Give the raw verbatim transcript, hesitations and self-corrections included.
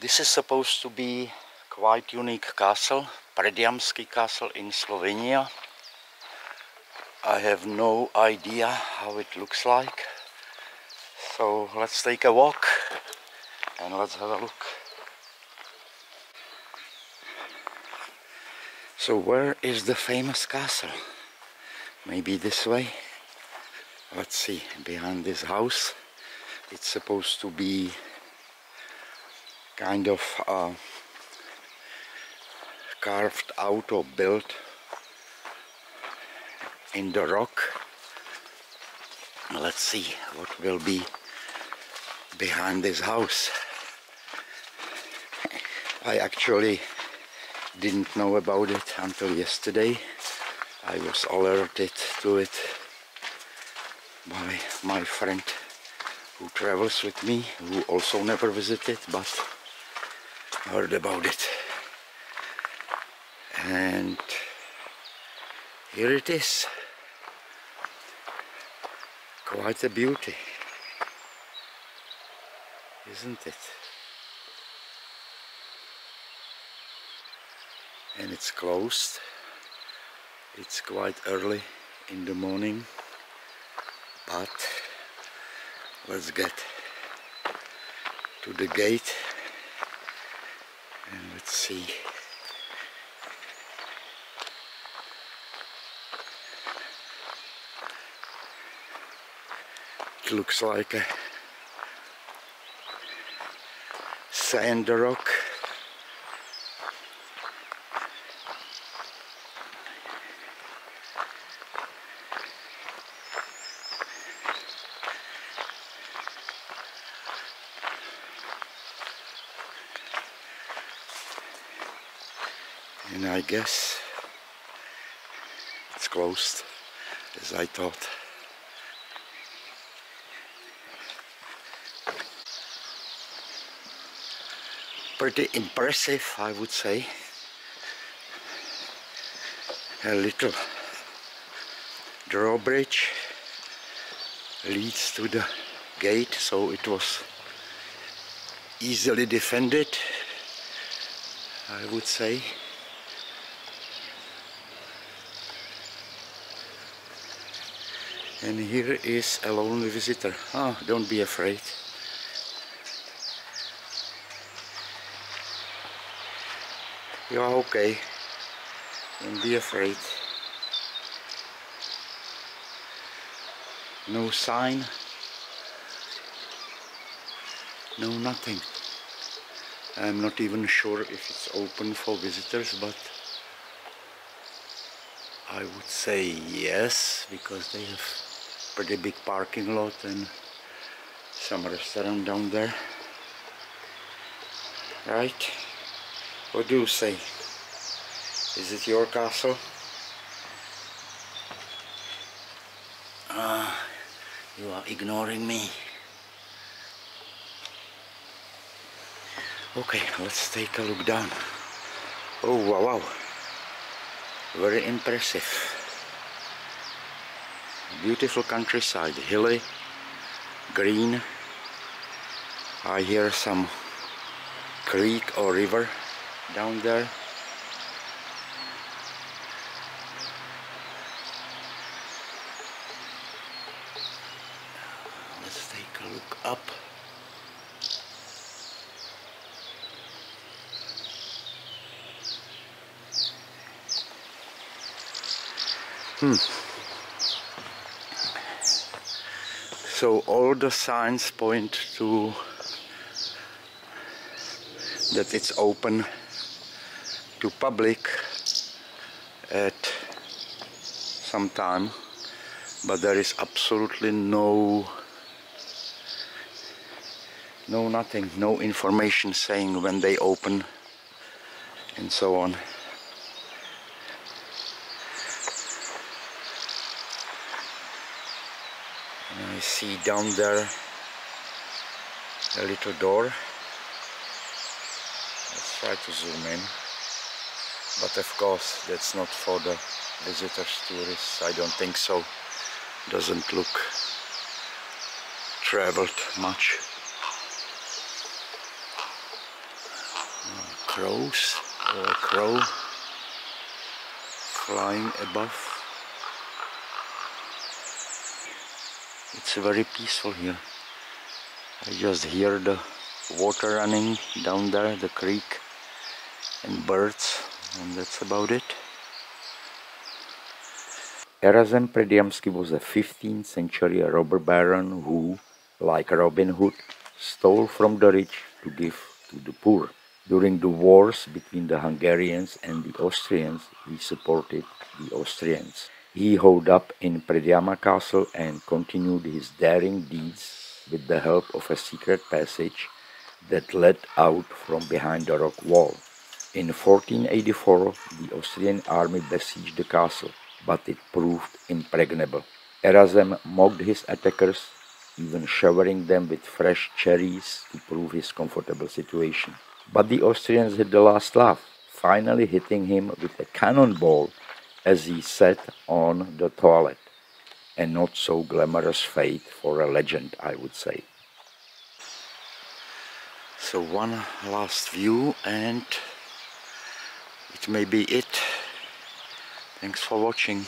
This is supposed to be quite unique castle, Predjamski castle in Slovenia. I have no idea how it looks like, so let's take a walk and let's have a look. So where is the famous castle? Maybe this way? Let's see, behind this house. It's supposed to be kind of uh, carved out or built in the rock. Let's see what will be behind this house. I actually didn't know about it until yesterday. I was alerted to it by my friend who travels with me, who also never visited but heard about it. And here it is. Quite a beauty, isn't it? And it's closed. It's quite early in the morning, but let's get to the gate and let's see. Looks like a sand rock. And I guess it's closed, as I thought. Pretty impressive, I would say. A little drawbridge leads to the gate, so it was easily defended, I would say. And here is a lonely visitor. Ah, oh, don't be afraid. You are okay, don't be afraid. No sign, no nothing. I'm not even sure if it's open for visitors, but I would say yes, because they have pretty big parking lot and some restaurant down there, right? What do you say? Is it your castle? Ah, you are ignoring me. Okay, let's take a look down. Oh, wow, wow. Very impressive. Beautiful countryside, hilly, green. I hear some creek or river down there. Let's take a look up. Hmm. So all the signs point to that it's open to public at some time, but there is absolutely no no nothing, no information saying when they open and so on. And I see down there a little door. Let's try to zoom in. But of course, that's not for the visitors, tourists. I don't think so. Doesn't look traveled much. crows or a crow flying above. It's very peaceful here. I just hear the water running down there, the creek, and birds, and that's about it. Erazem Predjamski was a fifteenth century robber baron who, like Robin Hood, stole from the rich to give to the poor. During the wars between the Hungarians and the Austrians, he supported the Austrians. He holed up in Predjama Castle and continued his daring deeds with the help of a secret passage that led out from behind the rock wall. In fourteen eighty-four, the Austrian army besieged the castle, but it proved impregnable. Erazem mocked his attackers, even showering them with fresh cherries to prove his comfortable situation. But the Austrians had the last laugh, finally hitting him with a cannonball as he sat on the toilet. A not so glamorous fate for a legend, I would say. So one last view, and it may be it. Thanks for watching.